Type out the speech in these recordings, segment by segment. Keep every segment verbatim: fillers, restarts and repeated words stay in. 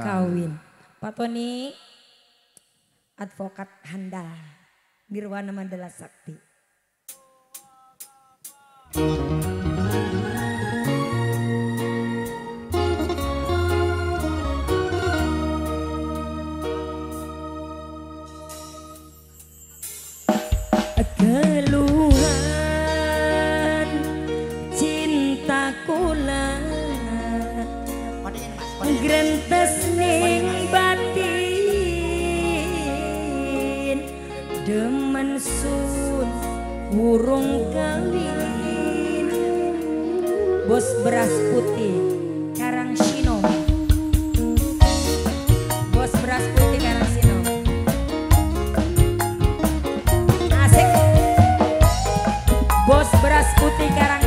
kawin. Pak Tony, advokat Handal, Nirwana Mandala Sakti. Keluhan cintaku lah grentes ning batin demen sun burung kawin bos beras putih karang sino bos beras putih karang sino asik bos beras putih karang sino.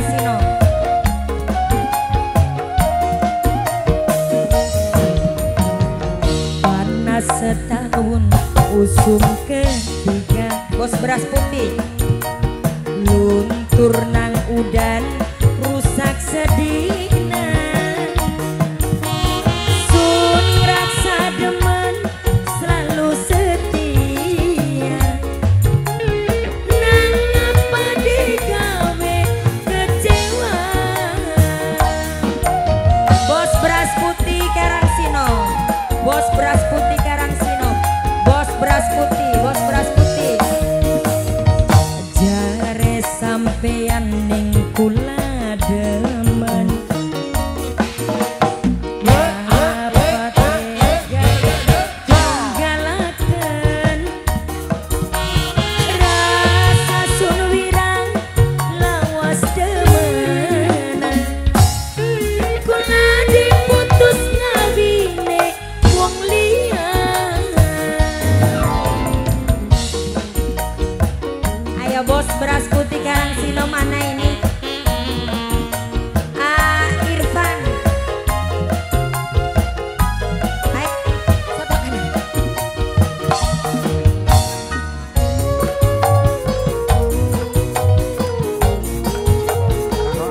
Setahun usum ketiga bos beras putih luntur nang udan rusak sedina sun raksa demen selalu setia nang apa digawe kecewa bos beras putih karang sino bos beras putih karang sino bos beras putih bos beras putih jare sampean ning kula demen apa tega tinggalaken rasa sun wirang lawas demenan kula diputus bos beras putih karang sino mana ini? Ah, Irfan. Hai, soto kanan.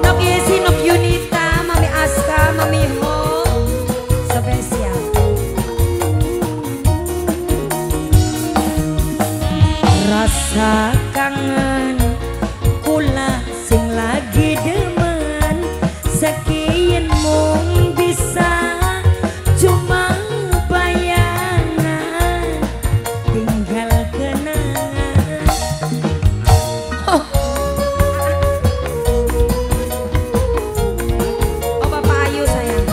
Nok Yesi, Nok Yunita, Mami Aska, Mami Ho, spesial. Rasa kangen kula sing lagi demen saking mung bisa cuma bayangan tinggal kenangan oh. Oh Papa Ayu sayang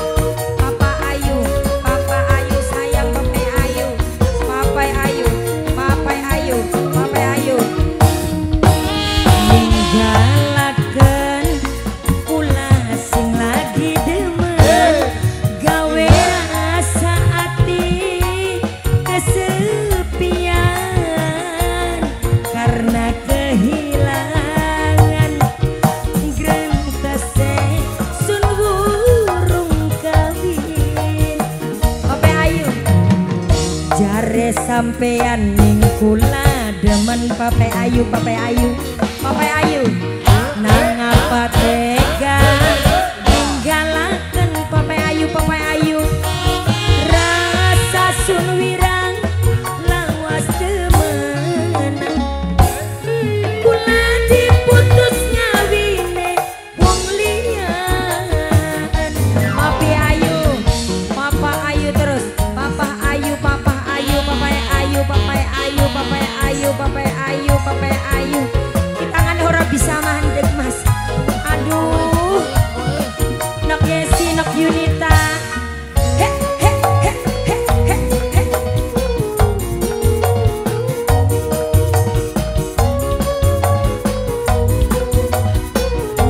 Papa Ayu Papa Ayu sayang Papa Ayu Papa Ayu Papa Ayu Papa Ayu galakan kula sing lagi demen gawe rasa ati kesepian karena kehilangan grentese sun burung kawin Ope Ayu jare sampean ning kula demen Pape Ayu Pape Ayu Pape Ayu nang apa tega ninggalaken Papai Ayu Papai Ayu rasa sun wirang lawas demenan kula diputus ngawine wong liyan Papi Ayu Papa Ayu terus Papa Ayu Papa Ayu Papai Ayu Papai Ayu Papai Ayu Papai Ayu Papai Ayu tangan ora bisa mandek mas aduh Nok Yesi Nok Yunita he he he he he he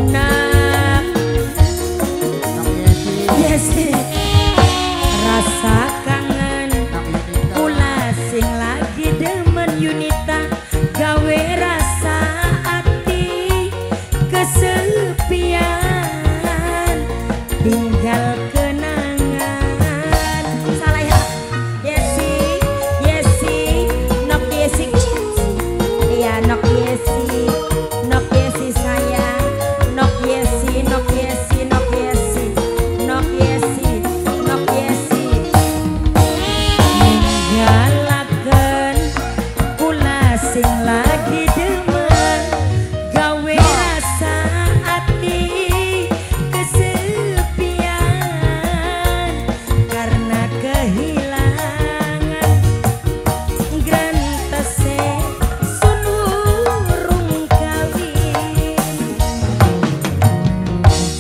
nah Nok Yesi rasa kangen kula sing lagi demen Yunita gawe rasa kesepian tinggal ke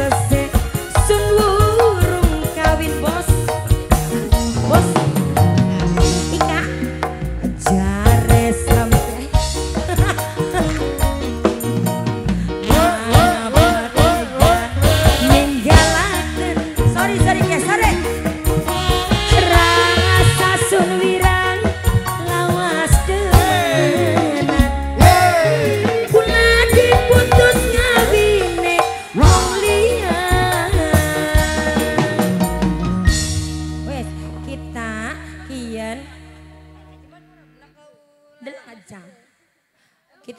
atas